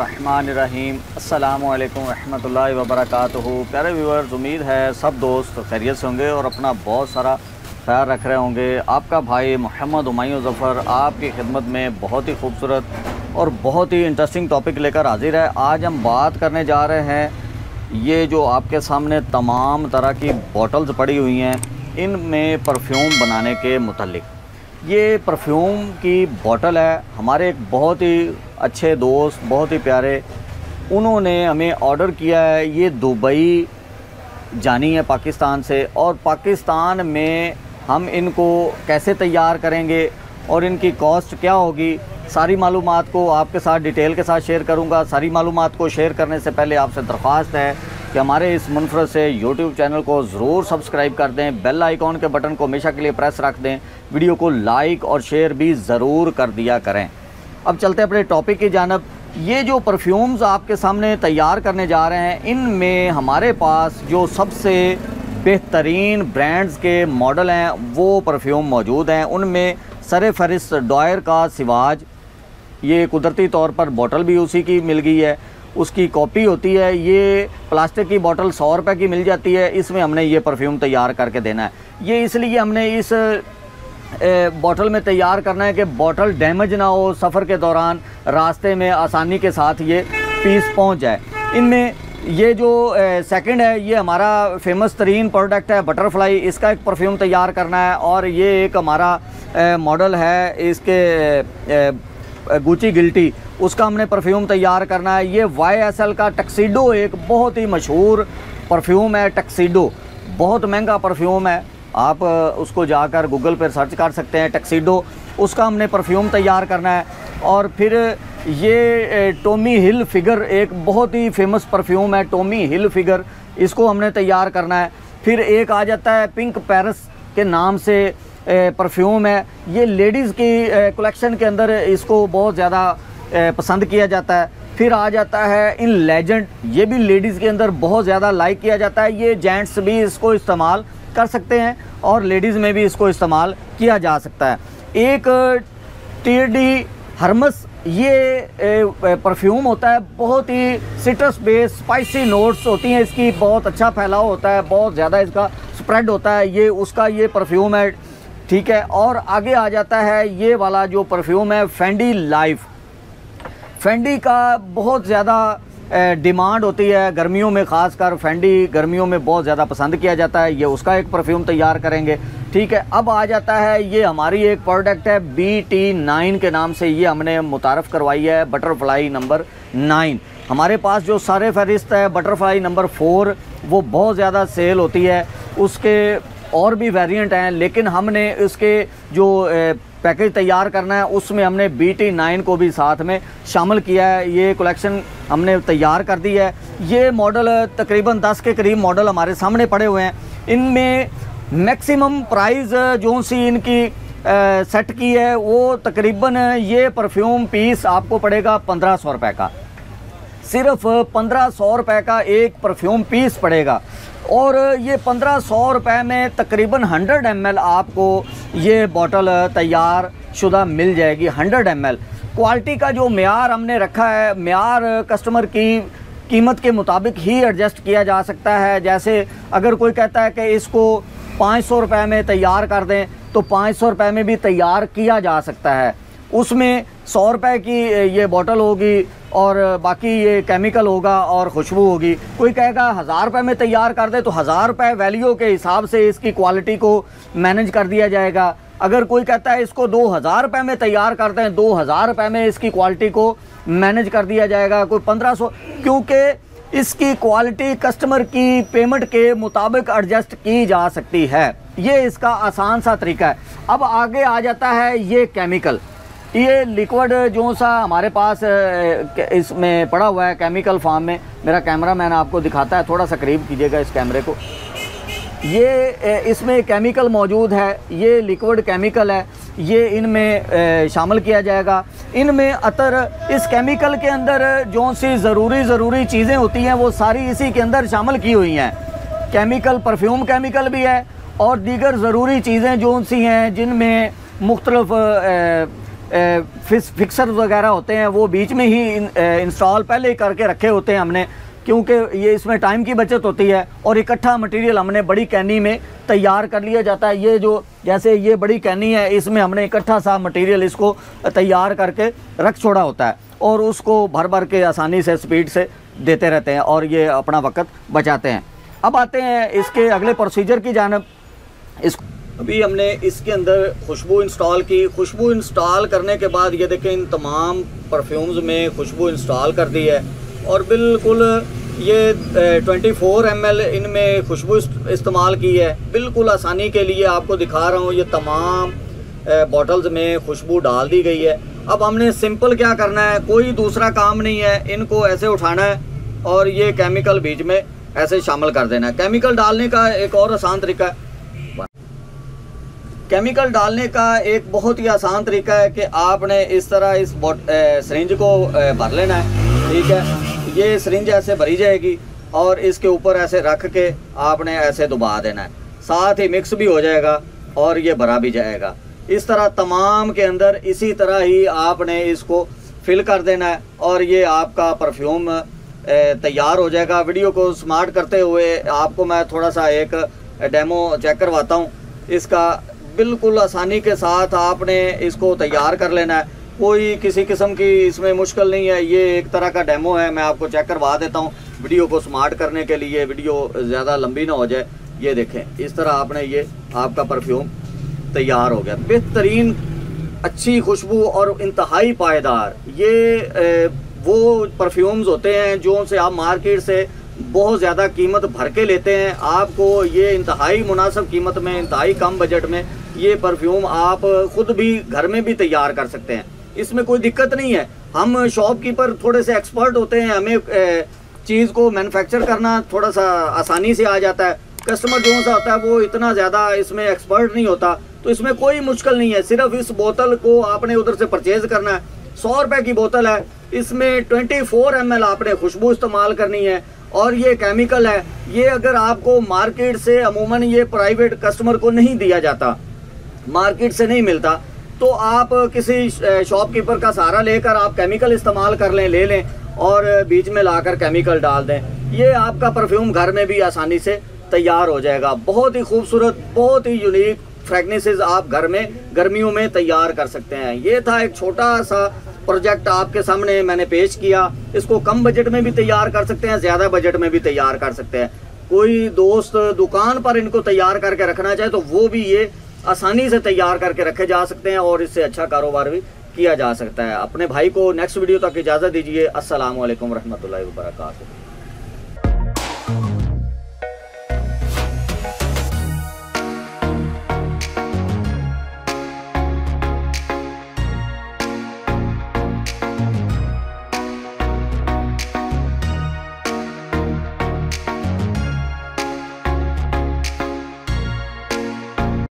रहमान रहीम। अस्सलामु अलैकुम रहमतुल्लाहि व बरकातुहू। प्यारे व्यूअर्स, उम्मीद है सब दोस्त खैरियत से होंगे और अपना बहुत सारा ख्याल रख रहे होंगे। आपका भाई मोहम्मद हुमायूं ज़फ़र आपकी खिदमत में बहुत ही खूबसूरत और बहुत ही इंटरेस्टिंग टॉपिक लेकर हाजिर है। आज हम बात करने जा रहे हैं, ये जो आपके सामने तमाम तरह की बॉटल्स पड़ी हुई हैं, इनमें परफ्यूम बनाने के मुतल्लिक़। ये परफ्यूम की बॉटल है। हमारे एक बहुत ही अच्छे दोस्त, बहुत ही प्यारे, उन्होंने हमें ऑर्डर किया है। ये दुबई जानी है पाकिस्तान से, और पाकिस्तान में हम इनको कैसे तैयार करेंगे और इनकी कॉस्ट क्या होगी, सारी मालूमात को आपके साथ डिटेल के साथ शेयर करूंगा। सारी मालूमात को शेयर करने से पहले आपसे दरख्वास्त है कि हमारे इस मुनफरद से यूट्यूब चैनल को ज़रूर सब्सक्राइब कर दें, बेल आइकॉन के बटन को हमेशा के लिए प्रेस रख दें, वीडियो को लाइक और शेयर भी ज़रूर कर दिया करें। अब चलते हैं अपने टॉपिक की जानब। ये जो परफ्यूम्स आपके सामने तैयार करने जा रहे हैं, इनमें हमारे पास जो सबसे बेहतरीन ब्रांड्स के मॉडल हैं वो परफ्यूम मौजूद हैं। उनमें सर-ए-फहरिस्त डॉयर का सिवाज, ये कुदरती तौर पर बॉटल भी उसी की मिल गई है, उसकी कॉपी होती है। ये प्लास्टिक की बॉटल 100 रुपये की मिल जाती है, इसमें हमने ये परफ्यूम तैयार करके देना है। ये इसलिए हमने इस बॉटल में तैयार करना है कि बॉटल डैमेज ना हो, सफ़र के दौरान रास्ते में आसानी के साथ ये पीस पहुंच जाए। इनमें ये जो सेकंड है, ये हमारा फेमस तरीन प्रोडक्ट है बटरफ्लाई, इसका एक परफ्यूम तैयार करना है। और ये एक हमारा मॉडल है, इसके गुची गिल्टी, उसका हमने परफ्यूम तैयार करना है। ये YSL का टक्सीडो एक बहुत ही मशहूर परफ्यूम है। टक्सीडो बहुत महंगा परफ्यूम है, आप उसको जाकर गूगल पर सर्च कर सकते हैं टक्सीडो, उसका हमने परफ्यूम तैयार करना है। और फिर ये टॉमी हिल फिगर एक बहुत ही फेमस परफ्यूम है, टॉमी हिल फिगर, इसको हमने तैयार करना है। फिर एक आ जाता है पिंक पेरिस के नाम से परफ्यूम है, ये लेडीज़ की कलेक्शन के अंदर इसको बहुत ज़्यादा पसंद किया जाता है। फिर आ जाता है इन लेजेंड, ये भी लेडीज़ के अंदर बहुत ज़्यादा लाइक किया जाता है। ये जेंट्स भी इसको इस्तेमाल कर सकते हैं और लेडीज़ में भी इसको इस्तेमाल किया जा सकता है। एक टीडी हर्मस, ये परफ्यूम होता है बहुत ही सिट्रस बेस्ड, स्पाइसी नोट्स होती हैं, इसकी बहुत अच्छा फैलाव होता है, बहुत ज़्यादा इसका स्प्रेड होता है, ये उसका ये परफ्यूम है, ठीक है। और आगे आ जाता है ये वाला जो परफ्यूम है फेंडी लाइफ। फेंडी का बहुत ज़्यादा डिमांड होती है गर्मियों में, ख़ासकर फेंडी गर्मियों में बहुत ज़्यादा पसंद किया जाता है, ये उसका एक परफ्यूम तैयार करेंगे, ठीक है। अब आ जाता है ये हमारी एक प्रोडक्ट है BT9 के नाम से, ये हमने मुतारफ़ करवाई है बटरफ्लाई नंबर 9। हमारे पास जो सर-ए-फहरिस्त है बटरफ्लाई नंबर 4, वो बहुत ज़्यादा सेल होती है, उसके और भी वेरिएंट हैं, लेकिन हमने इसके जो पैकेज तैयार करना है उसमें हमने BT9 को भी साथ में शामिल किया है। ये कलेक्शन हमने तैयार कर दी है। ये मॉडल तकरीबन 10 के करीब मॉडल हमारे सामने पड़े हुए हैं। इनमें मैक्सिमम प्राइस जो सी इनकी सेट की है वो तकरीबन ये परफ्यूम पीस आपको पड़ेगा 1500 रुपये का, सिर्फ 1500 रुपये का एक परफ्यूम पीस पड़ेगा। और ये 1500 रुपये में तकरीबन 100 ml आपको ये बॉटल तैयार शुदा मिल जाएगी। 100 ml क्वालिटी का जो म्यार हमने रखा है, म्यार कस्टमर की कीमत के मुताबिक ही एडजस्ट किया जा सकता है। जैसे अगर कोई कहता है कि इसको 500 रुपये में तैयार कर दें तो 500 रुपये में भी तैयार किया जा सकता है। उसमें 100 रुपये की ये बॉटल होगी और बाकी ये केमिकल होगा और खुशबू होगी। कोई कहेगा 1000 रुपये में तैयार कर दे तो 1000 रुपये वैल्यू के हिसाब से इसकी क्वालिटी को मैनेज कर दिया जाएगा। अगर कोई कहता है इसको 2000 रुपये में तैयार कर दें, 2000 रुपये में इसकी क्वालिटी को मैनेज कर दिया जाएगा। कोई 1500, क्योंकि इसकी क्वालिटी कस्टमर की पेमेंट के मुताबिक एडजस्ट की जा सकती है। ये इसका आसान सा तरीका है। अब आगे आ जाता है ये केमिकल, ये लिक्विड जो सा हमारे पास इसमें पड़ा हुआ है केमिकल फार्म में। मेरा कैमरा मैन आपको दिखाता है, थोड़ा सा करीब कीजिएगा इस कैमरे को। ये इसमें केमिकल मौजूद है, ये लिक्विड केमिकल है, ये इनमें शामिल किया जाएगा। इनमें अतर इस केमिकल के अंदर जो सी ज़रूरी चीज़ें होती हैं वो सारी इसी के अंदर शामिल की हुई हैं। केमिकल परफ्यूम केमिकल भी है और दीगर ज़रूरी चीज़ें जो सी हैं जिनमें मुख्तलिफ फिक्सर वगैरह होते हैं वो बीच में ही इंस्टॉल पहले ही करके रखे होते हैं हमने, क्योंकि ये इसमें टाइम की बचत होती है और इकट्ठा मटेरियल हमने बड़ी कैनी में तैयार कर लिया जाता है। ये जो जैसे ये बड़ी कैनी है इसमें हमने इकट्ठा सा मटेरियल इसको तैयार करके रख छोड़ा होता है और उसको भर भर के आसानी से स्पीड से देते रहते हैं और ये अपना वक्त बचाते हैं। अब आते हैं इसके अगले प्रोसीजर की जानब। अभी हमने इसके अंदर खुशबू इंस्टॉल की। खुशबू इंस्टॉल करने के बाद ये देखें इन तमाम परफ्यूम्स में खुशबू इंस्टॉल कर दी है और बिल्कुल ये 24 ml इनमें खुशबू इस्तेमाल की है। बिल्कुल आसानी के लिए आपको दिखा रहा हूँ, ये तमाम बॉटल्स में खुशबू डाल दी गई है। अब हमने सिंपल क्या करना है, कोई दूसरा काम नहीं है, इनको ऐसे उठाना है और ये केमिकल बीच में ऐसे शामिल कर देना है। केमिकल डालने का एक और आसान तरीका है, केमिकल डालने का एक बहुत ही आसान तरीका है कि आपने इस तरह इस सिरिंज को भर लेना है। ठीक है, ये सिरिंज ऐसे भरी जाएगी और इसके ऊपर ऐसे रख के आपने ऐसे दबा देना है, साथ ही मिक्स भी हो जाएगा और ये भरा भी जाएगा। इस तरह तमाम के अंदर इसी तरह ही आपने इसको फिल कर देना है और ये आपका परफ्यूम तैयार हो जाएगा। वीडियो को स्मार्ट करते हुए आपको मैं थोड़ा सा एक डेमो चेक करवाता हूँ इसका। बिल्कुल आसानी के साथ आपने इसको तैयार कर लेना है, कोई किसी किस्म की इसमें मुश्किल नहीं है। ये एक तरह का डेमो है, मैं आपको चेक करवा देता हूँ वीडियो को स्मार्ट करने के लिए, वीडियो ज़्यादा लंबी ना हो जाए। ये देखें, इस तरह आपने ये आपका परफ्यूम तैयार हो गया। बेहतरीन, अच्छी खुशबू और इंतहाई पायदार। ये वो परफ्यूम्स होते हैं जो उनसे आप मार्केट से बहुत ज़्यादा कीमत भर के लेते हैं, आपको ये इंतहाई मुनासिब कीमत में, इंतहाई कम बजट में ये परफ्यूम आप ख़ुद भी घर में भी तैयार कर सकते हैं। इसमें कोई दिक्कत नहीं है। हम शॉपकीपर थोड़े से एक्सपर्ट होते हैं, हमें चीज़ को मैन्युफैक्चर करना थोड़ा सा आसानी से आ जाता है। कस्टमर जो सा होता है वो इतना ज़्यादा इसमें एक्सपर्ट नहीं होता, तो इसमें कोई मुश्किल नहीं है। सिर्फ इस बोतल को आपने उधर से परचेज़ करना है, 100 रुपये की बोतल है, इसमें 24 ml आपने खुशबू इस्तेमाल करनी है और ये केमिकल है। ये अगर आपको मार्केट से अमूमन ये प्राइवेट कस्टमर को नहीं दिया जाता, मार्केट से नहीं मिलता, तो आप किसी शॉपकीपर का सहारा लेकर आप केमिकल इस्तेमाल कर लें, ले लें और बीच में लाकर केमिकल डाल दें। ये आपका परफ्यूम घर में भी आसानी से तैयार हो जाएगा। बहुत ही खूबसूरत, बहुत ही यूनिक फ्रेगनेसेस आप घर में गर्मियों में तैयार कर सकते हैं। ये था एक छोटा सा प्रोजेक्ट आपके सामने मैंने पेश किया। इसको कम बजट में भी तैयार कर सकते हैं, ज़्यादा बजट में भी तैयार कर सकते हैं। कोई दोस्त दुकान पर इनको तैयार करके रखना चाहे तो वो भी ये आसानी से तैयार करके रखे जा सकते हैं और इससे अच्छा कारोबार भी किया जा सकता है। अपने भाई को नेक्स्ट वीडियो तक इजाज़त दीजिए। अस्सलाम वालेकुम रहमतुल्लाहि व बरकातहू।